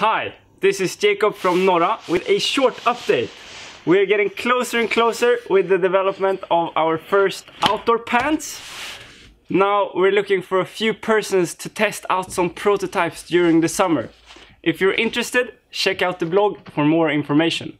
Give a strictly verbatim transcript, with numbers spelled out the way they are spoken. Hi, this is Jacob from Norra with a short update. We're getting closer and closer with the development of our first outdoor pants. Now we're looking for a few persons to test out some prototypes during the summer. If you're interested, check out the blog for more information.